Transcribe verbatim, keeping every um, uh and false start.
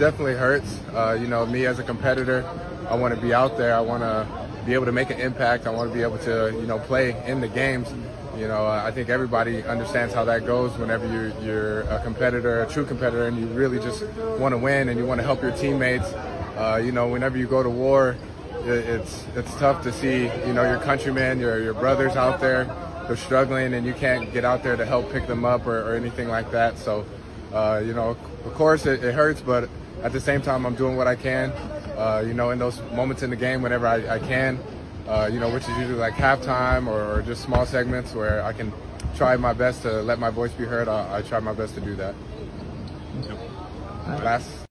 definitely hurts. Uh, you know, me as a competitor, I want to be out there. I want to be able to make an impact. I want to be able to, you know, play in the games. You know, I think everybody understands how that goes whenever you're, you're a competitor, a true competitor, and you really just want to win and you want to help your teammates. Uh, you know, whenever you go to war, it's it's tough to see, you know, your countrymen, your, your brothers out there. They're struggling and you can't get out there to help pick them up or, or anything like that. So, uh, you know, of course it, it hurts, but at the same time, I'm doing what I can, uh, you know, in those moments in the game, whenever I, I can, uh, you know, which is usually like halftime or, or just small segments where I can try my best to let my voice be heard. I, I try my best to do that. Yep. Last.